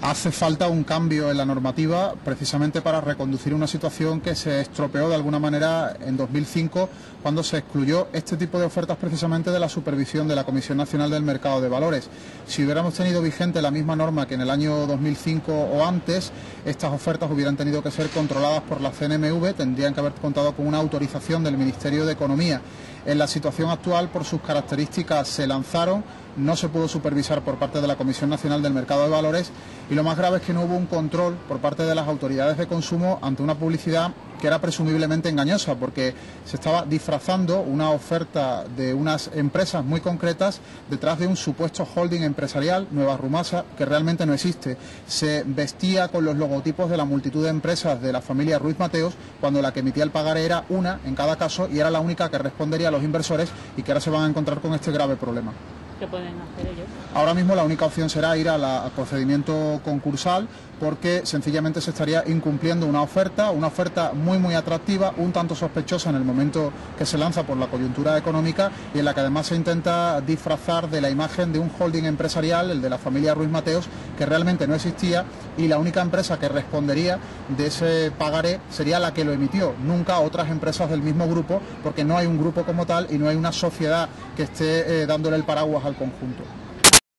hace falta un cambio en la normativa precisamente para reconducir una situación que se estropeó de alguna manera en 2005 cuando se excluyó este tipo de ofertas precisamente de la supervisión de la Comisión Nacional del Mercado de Valores. Si hubiéramos tenido vigente la misma norma que en el año 2005 o antes, estas ofertas hubieran tenido que ser controladas por la CNMV, tendrían que haber contado con una autorización del Ministerio de Economía. En la situación actual, por sus características, se lanzaron, no se pudo supervisar por parte de la Comisión Nacional del Mercado de Valores y lo más grave es que no hubo un control por parte de las autoridades de consumo ante una publicidad que era presumiblemente engañosa porque se estaba disfrazando una oferta de unas empresas muy concretas detrás de un supuesto holding empresarial, Nueva Rumasa, que realmente no existe. Se vestía con los logotipos de la multitud de empresas de la familia Ruiz Mateos cuando la que emitía el pagaré era una en cada caso y era la única que respondería a los inversores y que ahora se van a encontrar con este grave problema. ¿Qué pueden hacer ellos? Ahora mismo la única opción será ir al procedimiento concursal porque sencillamente se estaría incumpliendo una oferta muy atractiva, un tanto sospechosa en el momento que se lanza por la coyuntura económica y en la que además se intenta disfrazar de la imagen de un holding empresarial, el de la familia Ruiz Mateos, que realmente no existía y la única empresa que respondería de ese pagaré sería la que lo emitió, nunca otras empresas del mismo grupo porque no hay un grupo como tal y no hay una sociedad que esté dándole el paraguas al conjunto.